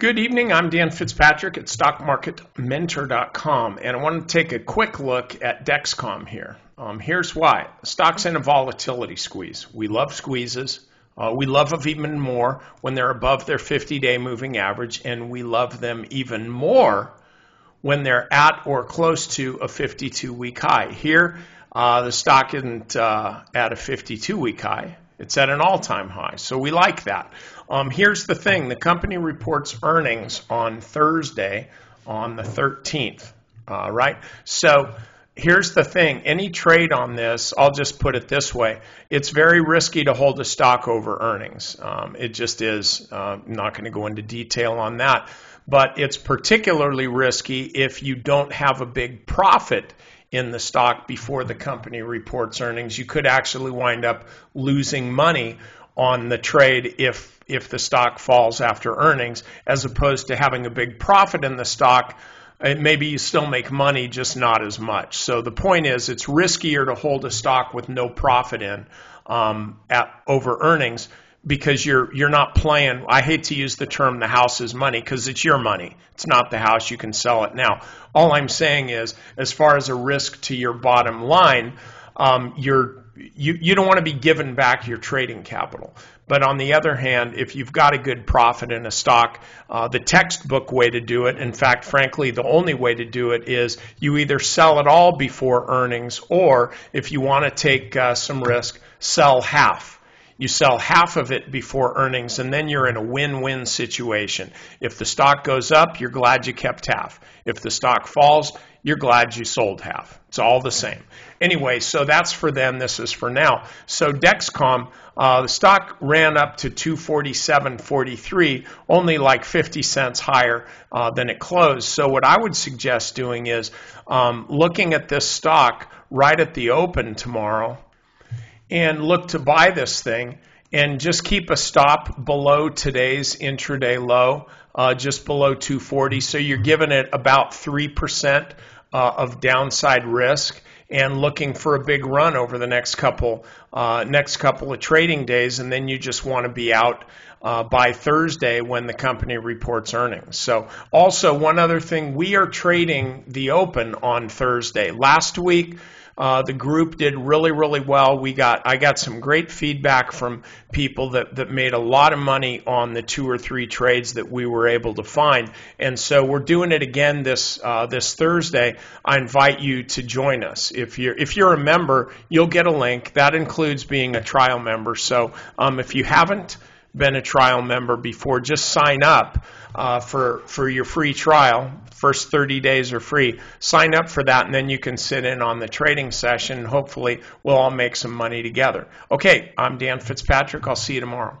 Good evening, I'm Dan Fitzpatrick at StockMarketMentor.com, and I want to take a quick look at Dexcom here. Here's why. Stock's in a volatility squeeze. We love squeezes. We love them even more when they're above their 50-day moving average, and we love them even more when they're at or close to a 52-week high. Here, the stock isn't at a 52-week high. It's at an all-time high, so we like that. Here's the thing. The company reports earnings on Thursday on the 13th, right? So here's the thing. Any trade on this, I'll just put it this way. It's very risky to hold a stock over earnings. It just is. I'm not going to go into detail on that. But it's particularly risky if you don't have a big profit in the stock before the company reports earnings. You could actually wind up losing money on the trade if the stock falls after earnings, as opposed to having a big profit in the stock. Maybe you still make money, just not as much. So the point is, it's riskier to hold a stock with no profit in over earnings, because you're not playing. I hate to use the term the house is money, because it's your money. It's not the house. You can sell it now. All I'm saying is, as far as a risk to your bottom line, you don't want to be given back your trading capital. But on the other hand, if you've got a good profit in a stock, the textbook way to do it, in fact, frankly, the only way to do it, is you either sell it all before earnings, or if you want to take some risk, sell half. You sell half of it before earnings, and then you're in a win-win situation. If the stock goes up, you're glad you kept half. If the stock falls, you're glad you sold half. It's all the same. Anyway, so that's for them. This is for now. So Dexcom, the stock ran up to 247.43, only like 50 cents higher than it closed. So what I would suggest doing is looking at this stock right at the open tomorrow, and look to buy this thing, and just keep a stop below today's intraday low, just below 240. So you're giving it about 3% of downside risk, and looking for a big run over the next couple of trading days, and then you just want to be out by Thursday when the company reports earnings. So also, one other thing, we are trading the open on Thursday. Last week, the group did really, really well. I got some great feedback from people that made a lot of money on the 2 or 3 trades that we were able to find. And so we're doing it again this Thursday. I invite you to join us. If you're a member, you'll get a link. That includes being a trial member. So if you haven't been a trial member before, just sign up for your free trial. First 30 days are free. Sign up for that, and then you can sit in on the trading session. Hopefully, we'll all make some money together. Okay, I'm Dan Fitzpatrick. I'll see you tomorrow.